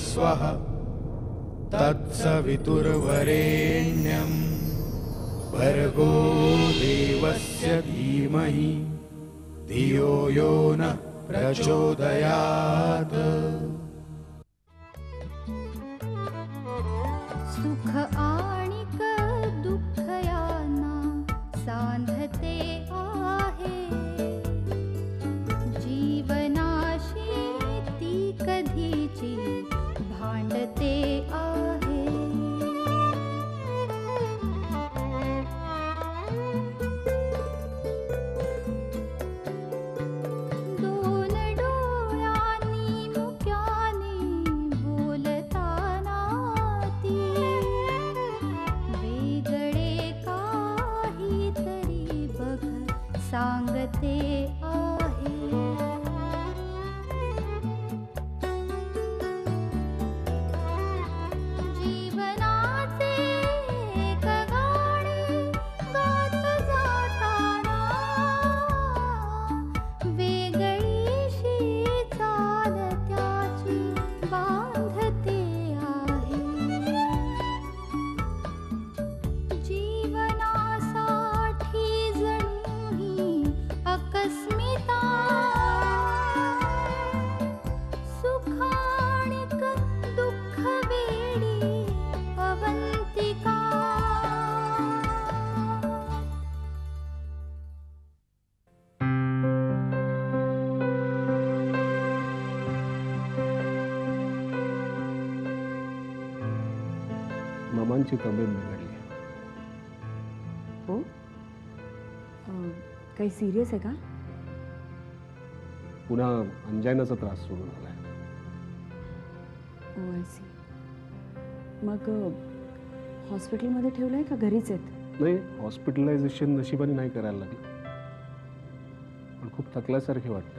स्वः तत्सवितुर्वरेण्यं भर्गो देवस्य धीमहि धियो यो नः प्रचोदयात्। सुख आणिक दुःख याना सांधते आहे, जीवनाशी ती कधीची भांडते आहे। दोन डोळ्यांनी मुक्याने बोलताना ती वेगळे काहीतरी बघ सांगते आहे। मामांची तब्येत बिघडली हो, काही सिरियस आहे का? पुन्हा अंजायनाचा त्रास सुरू झालाय। मग हॉस्पिटलमध्ये ठेवलंय का घरीच आहेत? नाही, हॉस्पिटलायझेशन नशिबाने नाही करायला लागलं, पण खूप थकल्यासारखे वाटतं।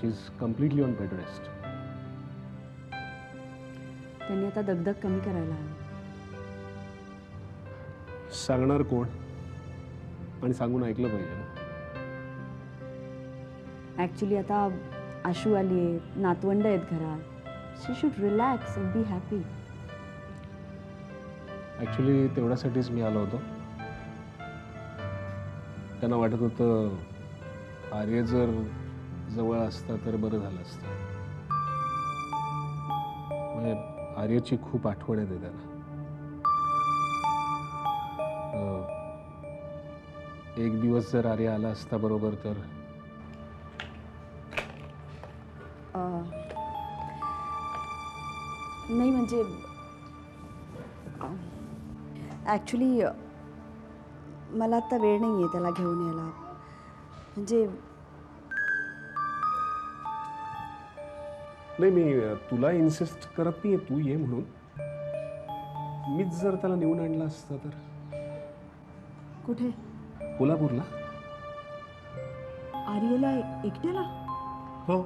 She is completely on bed rest. त्यांनी आता दगदग कमी करायला हवी। सांगणार कोण? आणि सांगून ऐकलं पाहिजे। ऍक्च्युअली आता आशू आली आहे, नातवंड आहेत घरात, she should relax and be happy. Actually तेवढ्यासाठीच मी आलो होतो। त्यांना वाटत होतं आर्य जर जवळ असता तर बरं झालं असतं। आर्याची खूप आठवण येते त्यांना। एक दिवस जर आर्य आला असता बरोबर तर। नाही म्हणजे ॲक्च्युली मला आता वेळ नाही आहे त्याला घेऊन यायला। म्हणजे नाही, मी तुला इन्सिस्ट करत नाही, तू ये म्हणून। मीच जर त्याला नेऊन आणला असता तर। कुठे? कोल्हापूरला। आर्यला एकट्याला? हो।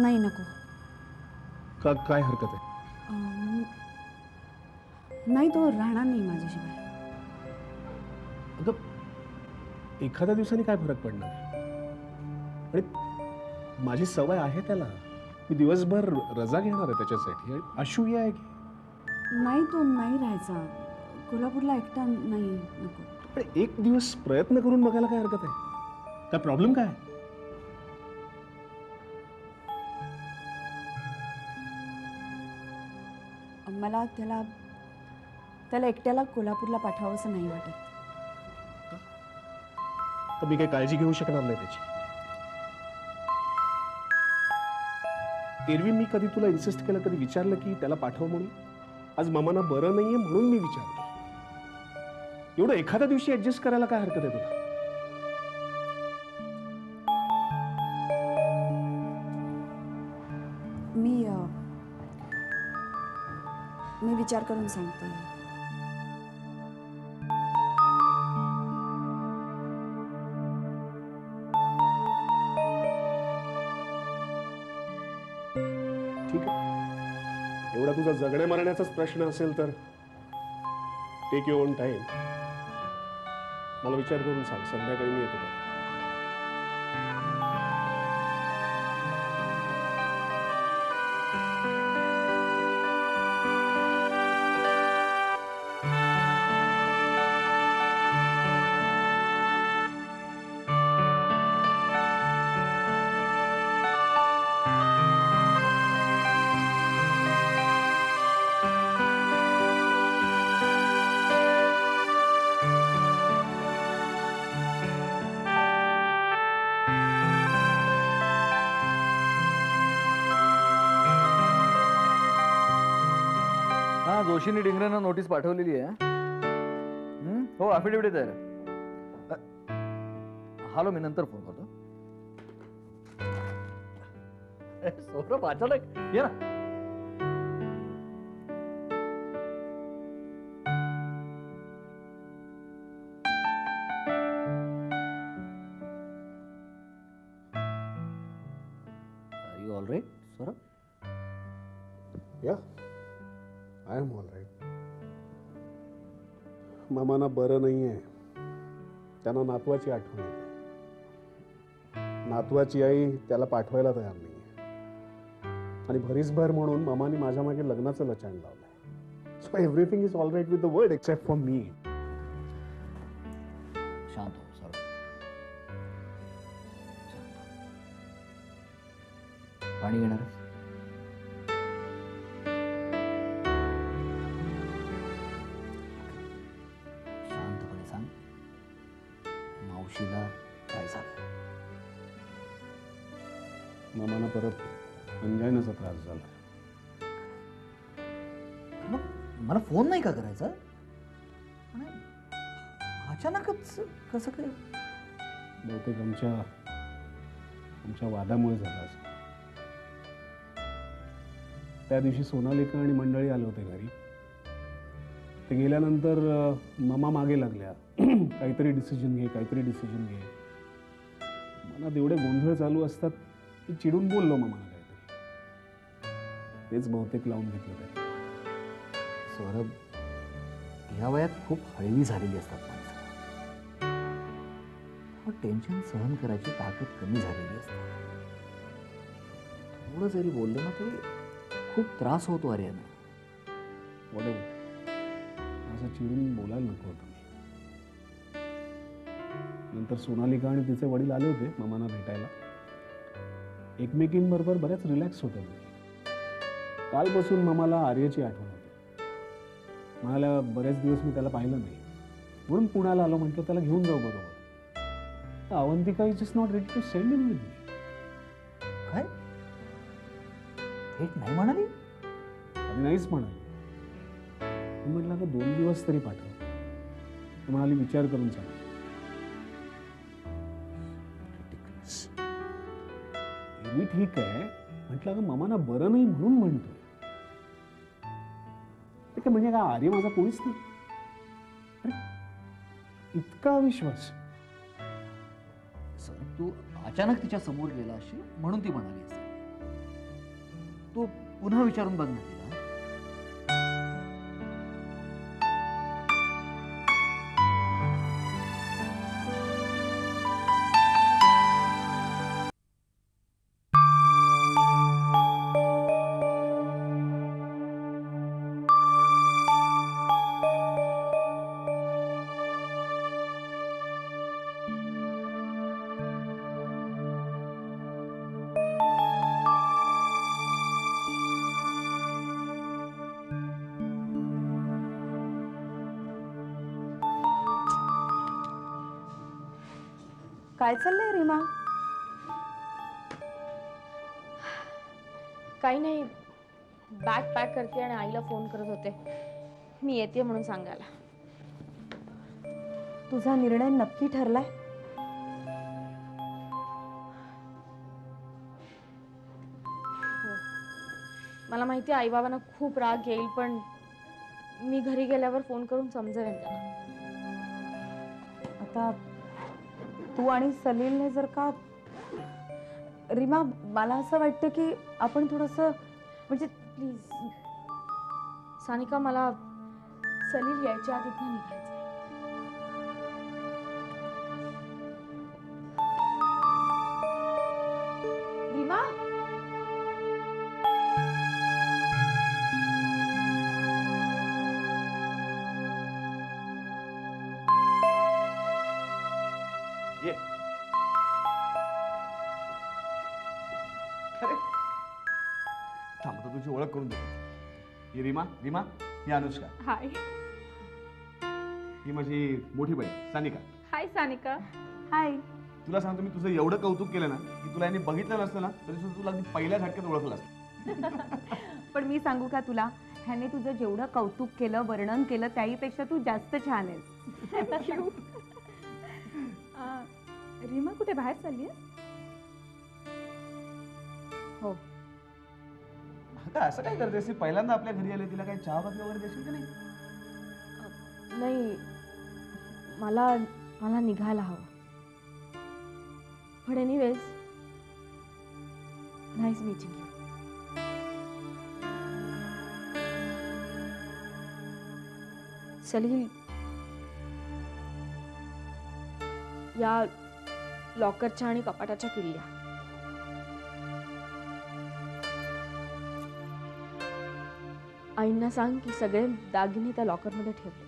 नाही नको। का? काय हरकत आहे? नाही, तो राहणार नाही माझ्याशिवाय। अगं एखाद्या दिवसाने काय फरक पडणार? माझी सवय आहे त्याला, मी दिवसभर रजा घेणार आहे त्याच्यासाठी। आशू या की नाही? तो नाही राहायचा कोल्हापूरला एकटा, नाही नको। पण एक दिवस प्रयत्न करून बघायला काय हरकत आहे? काय प्रॉब्लेम काय? मला त्याला त्याला एकट्याला कोल्हापूरला पाठवावंसं नाही वाटत। तर मी काही काळजी घेऊ शकणार नाही त्याची। एरवी मी कधी तुला इन्सिस्ट केलं, कधी विचारलं की त्याला पाठव म्हणून? आज मामांना बरं नाहीये म्हणून मी विचारतो। एवढं एखाद्या दिवशी ऍडजस्ट करायला काय हरकत आहे तुला? मी विचार करून सांगते। एवढा तुझा जगण्या मरण्याचाच प्रश्न असेल तर टेक युअर ओन टाइम। मला विचार करून सांग, संध्याकाळी मी येतो। जोशीने डिंगरेंना नोटीस पाठवलेली आहे. हो ॲफिडेव्हिट तयार. हॅलो मी नंतर फोन करतो. सौरभ अचानक ये ना. मामांना बरं नाहीये, त्यांना नातवाची आठवण येते. नातवाची आई त्याला पाठवायला तयार नाहीये आणि भरीसभर म्हणून मामांनी माझ्या मागे लग्नाचं लचाण लावलंय. So everything is all right with the world except for me. शांत हो सर, पाणी घेणार आहेस? मामांना परत अंजायनाचा त्रास झाला. मग मला फोन नाही का करायचा? अचानकच कसं काय? बहुतेक आमच्या वादामुळे झाला असं. त्या दिवशी सोनालिका आणि मंडळी आले होते घरी. ते गेल्यानंतर मामा मागे लागल्या, काहीतरी डिसिजन घे, काहीतरी डिसिजन घे. मनात एवढे गोंधळ चालू असतात, चिडून बोललो मामाला काहीतरी. तेच बहुतेक लावून घेतलं त्याने. सौरभ, या वयात खूप हळवी झालेली असतात माणसं. टेन्शन सहन करायची ताकद कमी झालेली असते. थोडं जरी बोललं ना तरी खूप त्रास होतो. अरे ना असं चिडून बोलायला नको होतं. नंतर सोनालिका आणि तिचे वडील आले होते मामांना भेटायला. एकमेकींबरोबर बरेच रिलॅक्स होते. कालपासून मामाला आर्याची आठवण होती. म्हणाला बरेच दिवस मी त्याला पाहिलं नाही म्हणून पुण्याला आलो. म्हटलं त्याला घेऊन जाऊ बरोबर. Avantika is just not ready to send him with me. काय थेट नाही म्हणाली? नाहीच म्हणाली. मी म्हटलं आता 2 दिवस तरी पाठव. ती म्हणाली विचार करून सांग. मी ठीक आहे म्हटलं. अगं मामांना बरं नाही म्हणून म्हणतोय. ते म्हणजे काय आर्य माझा कोणीच नाही. अरे इतका विश्वास. सर तू अचानक तिच्या समोर गेला अशी म्हणून ती म्हणाली असेल. तू पुन्हा विचारून बघ ना तिला. काय चाललंय रीमा? काही नाही, बॅग पॅक करते आणि आईला फोन करत होते. मी येते म्हणून सांगायला. तुझा निर्णय नक्की ठरलाय? मला माहिती आई बाबांना खूप राग येईल, पण मी घरी गेल्यावर फोन करून समजावेन त्यांना. आता तू आणि सलीलने जर का, रीमा मला असं वाटतं की आपण थोडंसं म्हणजे प्लीज सानिका, मला सलील यायच्या आधी इथून निघायचं. रीमा ओळख करून देतो. रीमा रीमा ही अनुष्का. हाय. ही माझी मोठी बहीण सानिका. हाय सानिका. हाय. तुला सांगतो मी, तुझं एवढं कौतुक केलं ना की तुला यांनी बघितलं नसतं ना तरी सुद्धा तुला अगदी पहिल्या झटक्यात ओळखलं असतं. पण मी सांगू का तुला, ह्याने तुझं जेवढं कौतुक केलं, वर्णन केलं, त्याहीपेक्षा तू जास्त छान आहेस. Thank you. रीमा कुठे बाहेर चालली आहेस? हो. आता असं काय करतेस? पहिल्यांदा आपल्या घरी आले, तिला काही चहा पाणी वगैरे देशील की नाही? नाही, मला निघायला हवं. But anyways, nice meeting you. सलील, या लॉकरच्या आणि कपाटाच्या किल्ल्या आईंना सांग की सगळे दागिने त्या लॉकरमध्ये ठेवले.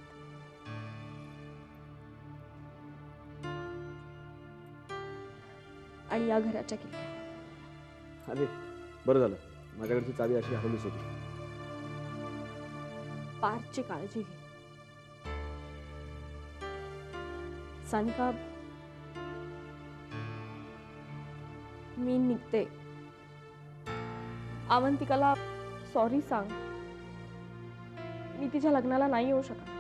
या घराच्या किल्ल्या. अरे बरं झालं, माझ्याकडची चावी अशी हरवलीच होती. पार्थची काळजी घे सानिका. मी निघते. अवंतिकाला सॉरी सांग, मी तिच्या लग्नाला नाही येऊ शकत.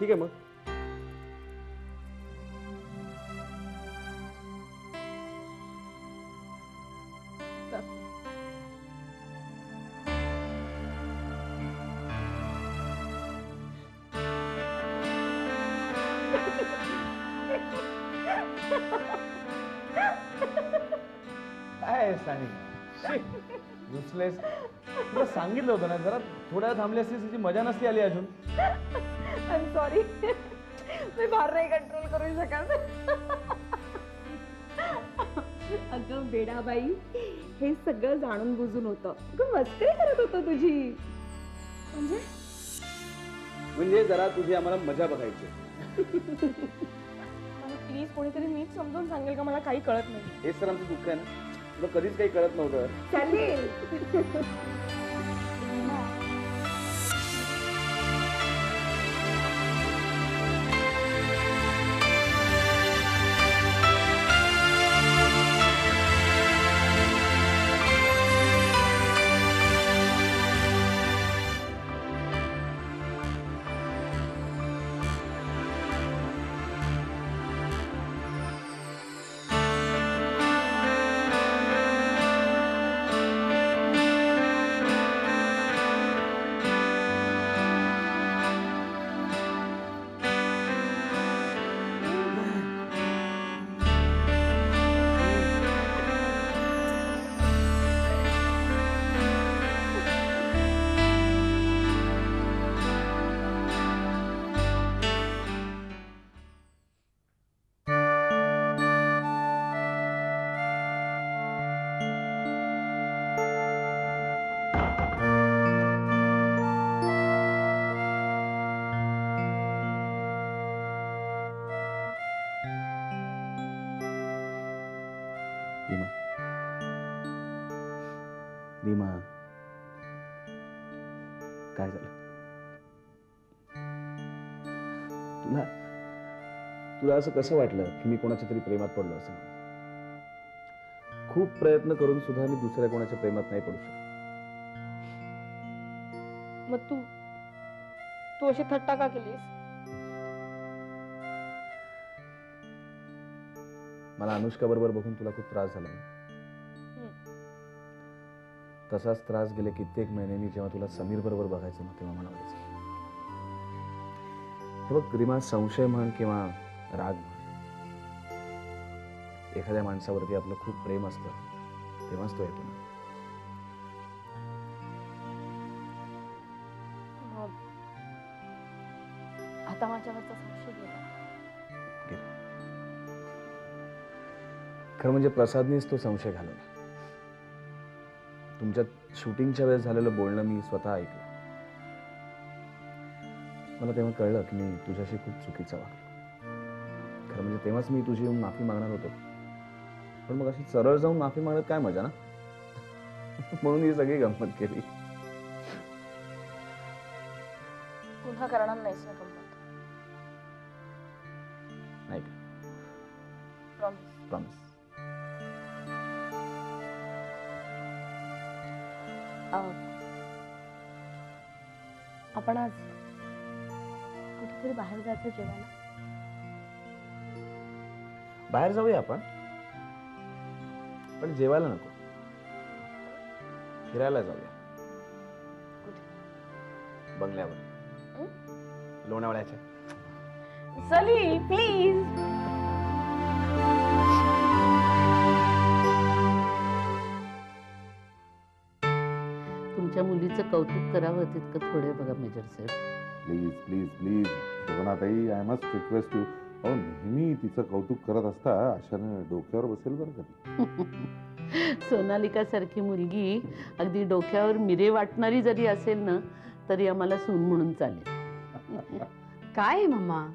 ठीक आहे मग. तुला सांगितलं होतं ना, जरा थोड्या थांबली असतीस तिची मजा नसती आली अजून. आय एम सॉरी, मी बाहेर नाही कंट्रोल करू शकत. अगं बेडाबाई, हे सगळं जाणून बुजून होतं. अगं मस्करी करत होतो तुझी. म्हणजे जरा तुझी आम्हाला मजा बघायची. प्लीज कोणीतरी नीट समजून सांगेल का? मला काही कळत नाही. हे सर आमचं दुःख आहे ना, तुला कधीच काही कळत नव्हतं. चालेल. काय झालं तुला? तुला असं कसं वाटलं की मी कोणाच्या तरी प्रेमात पडलो असेल? खूप प्रयत्न करून सुद्धा मी दुसऱ्या कोणाच्या प्रेमात नाही पडू शकत. मग तू अशी थट्टा का केलीस? मला अनुष्का बरोबर बघून तुला खूप त्रास झाला ना? तसाच त्रास गेले कित्येक महिने मी जेव्हा तुला समीर बरोबर बघायचं तेव्हा मला व्हायचं. हे बघ रीमा, संशय म्हण किंवा राग म्हण, एखाद्या माणसावरती आपलं खूप प्रेम असतं तेव्हाच तो येतो ना. आता माझ्यावरचा संशय गेला. खरं म्हणजे प्रसादनेच तो संशय घालवला. तुमच्यात शूटिंगच्या वेळेस झालेलं बोलणं मी स्वतः ऐकलं. मला तेव्हा कळलं की मी तुझ्याशी खूप चुकीचा वागलो. खरं म्हणजे तेव्हाच मी तुझी येऊन माफी मागणार होतो, पण मग अशी सरळ जाऊन माफी मागण्यात काय मजा ना. म्हणून ही सगळी गंमत केली. पुन्हा करणार नाहीस ना गंमत? नाही का? प्रॉमिस. आपण आज कुठेतरी बाहेर जायचं जेवायला? बाहेर जाऊया आपण, पण जेवायला नको, फिरायला जाऊया. कुठे? बंगल्यावर, लोणावळ्याच्या. सली प्लीज. मुलीचं कौतुक करावं तितकं थोडे बघा मेजर साहेब. Please please please शोभनाताई, I must request you. अहो नेहमी तिचं कौतुक करत असता अशाने डोक्यावर बसेल बरं कधी. सोनालिका सारखी मुलगी अगदी डोक्यावर मिरे वाटणारी जरी असेल ना तरी आम्हाला सून म्हणून चालेल. काय मम्मा,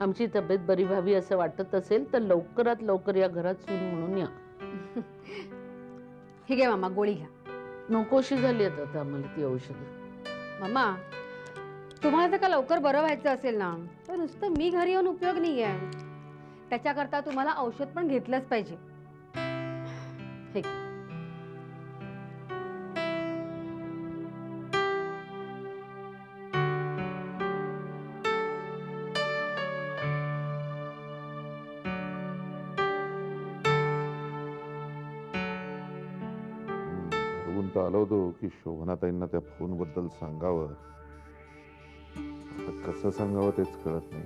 आमची तब्येत बरी व्हावी असं वाटत असेल तर लवकरात लवकर या घरात सून म्हणून या. ठीक आहे मामा, गोळी घ्या. नकोशी झाली आता मला ती औषध. मामा तुम्हाला जर का लवकर बरं व्हायचं असेल ना तर नुसतं मी घरी येऊन उपयोग नाही आहे, त्याच्याकरता तुम्हाला औषध पण घेतलंच पाहिजे. ठीक. की शोभनाताईंना त्या फोन बद्दल सांगावं, कसं सांगावं तेच कळत नाही.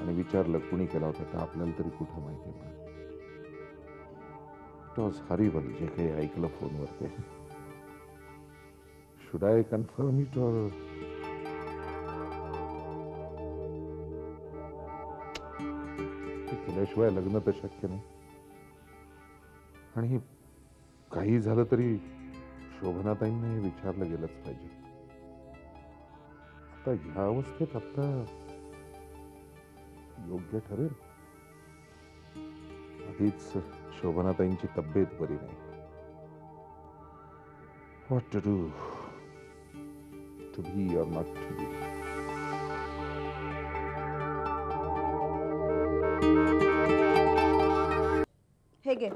आणि विचारलं कुणी केला होता तर आपल्याला तरी कुठं माहिती मिळालं. हरिवल जे काही ऐकलं फोनवर ते should I confirm it or. केल्याशिवाय लग्न तर शक्य नाही. आणि काही झालं तरी शोभनाताईंना हे विचारलं गेलंच पाहिजे. आता ह्या अवस्थेत आता योग्य ठरेल. आधीच शोभनाताईंची तब्येत बरी नाही. What to do, to be or not to be. हे घे.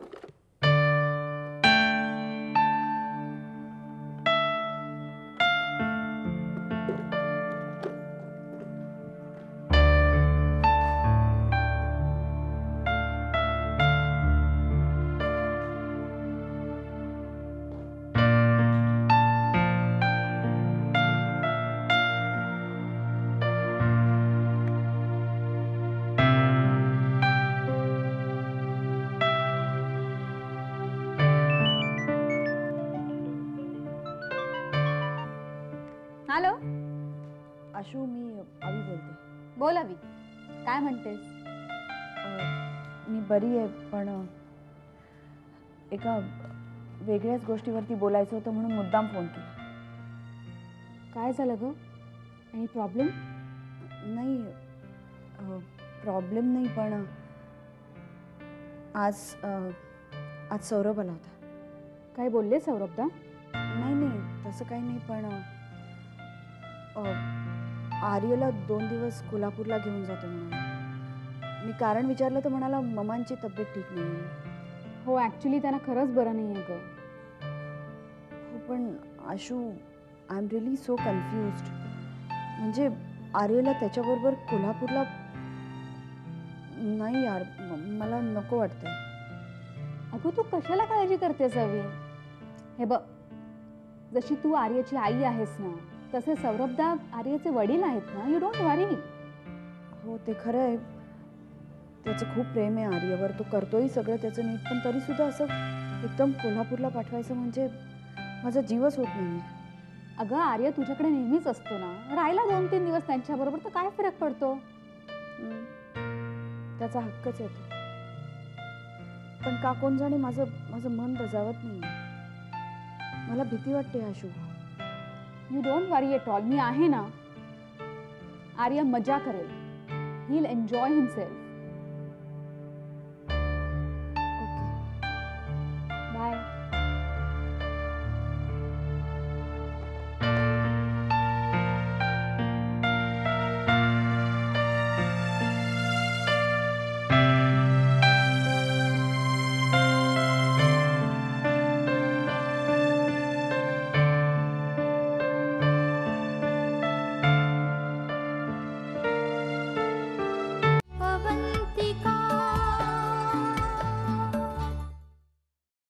हॅलो अशू, मी अवी बोलते. बोल अवी, काय म्हणतेस? मी बरी आहे, पण एका वेगळ्याच गोष्टीवरती बोलायचं होतं म्हणून मुद्दाम फोन केला. काय झालं ग? आणि प्रॉब्लेम? नाही प्रॉब्लेम नाही, पण आज सौरभ आला होता. काय बोलले सौरभदा? नाही नाही तसं काही नाही, पण आर्यला 2 दिवस कोल्हापूरला घेऊन जातो म्हणाला. मी कारण विचारलं तर म्हणाला ममांची तब्येत ठीक नाही. हो ॲक्च्युली त्यांना खरंच बरं नाही आहे ग. हो पण Ashu, I am really so confused. म्हणजे आर्यला त्याच्याबरोबर कोल्हापूरला? नाही यार, मला नको वाटतं. अगं तू कशाला काळजी करतेस अवी? हे बघ, जशी तू आर्याची आई आहेस ना तसे सौरभदा आर्याचे वडील आहेत ना. You don't worry. हो ते खरं आहे, त्याचं खूप प्रेम आहे आर्यावर, तो करतोय सगळं त्याचं नीट, पण तरी सुद्धा असं एकदम कोल्हापूरला पाठवायचं म्हणजे माझा जीवच होत नाही. अगं आर्या तुझ्याकडे नेहमीच असतो ना, राहायला 2-3 दिवस त्यांच्याबरोबर तर काय फरक पडतो? त्याचा हक्कच आहे तो, पण का कोण जाणे माझं मन दजावत नाही. मला भीती वाटते Ashu. You don't worry at all, मी आहे ना. आर्या मजा करेल, ही विल एन्जॉय हिमसेल्फ.